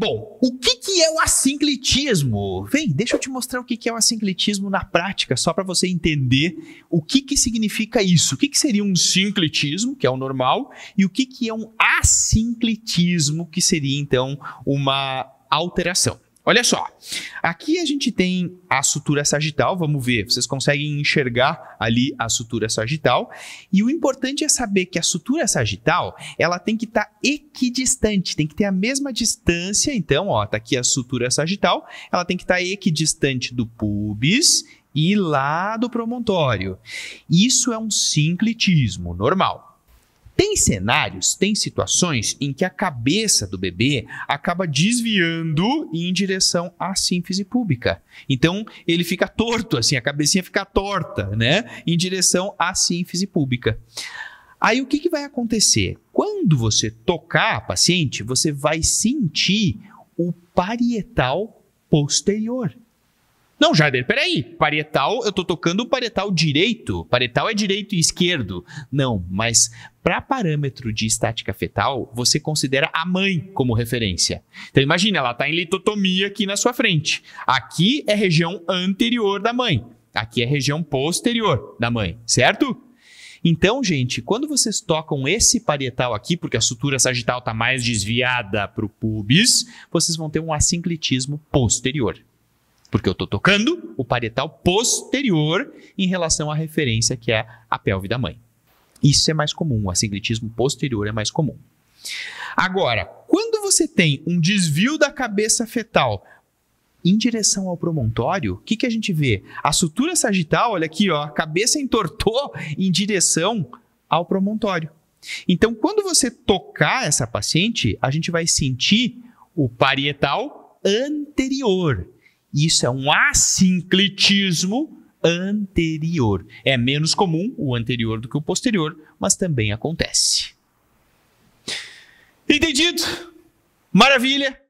Bom, o que é o assinclitismo? Vem, deixa eu te mostrar o que é o assinclitismo na prática, só para você entender o que significa isso. O que seria um sinclitismo, que é o normal, e o que é um assinclitismo, que seria, então, uma alteração. Olha só, aqui a gente tem a sutura sagital, vamos ver, vocês conseguem enxergar ali a sutura sagital, e o importante é saber que a sutura sagital, ela tem que estar equidistante, tem que ter a mesma distância, então, ó, tá aqui a sutura sagital, ela tem que estar equidistante do púbis e lá do promontório. Isso é um sinclitismo normal. Tem cenários, tem situações em que a cabeça do bebê acaba desviando em direção à sínfise pública. Então, ele fica torto, assim, a cabecinha fica torta, né? Em direção à sínfise pública. Aí, o que vai acontecer? Quando você tocar a paciente, você vai sentir o parietal posterior. Não, Jader, peraí, parietal, eu tô tocando o parietal direito, parietal é direito e esquerdo. Não, mas para parâmetro de estática fetal, você considera a mãe como referência. Então imagina, ela tá em litotomia aqui na sua frente. Aqui é região anterior da mãe, aqui é região posterior da mãe, certo? Então, gente, quando vocês tocam esse parietal aqui, porque a sutura sagital tá mais desviada para o pubis, vocês vão ter um assinclitismo posterior. Porque eu estou tocando o parietal posterior em relação à referência que é a pelve da mãe. Isso é mais comum, o assinclitismo posterior é mais comum. Agora, quando você tem um desvio da cabeça fetal em direção ao promontório, o que a gente vê? A sutura sagital, olha aqui, ó, a cabeça entortou em direção ao promontório. Então, quando você tocar essa paciente, a gente vai sentir o parietal anterior. Isso é um assinclitismo anterior. É menos comum o anterior do que o posterior, mas também acontece. Entendido? Maravilha!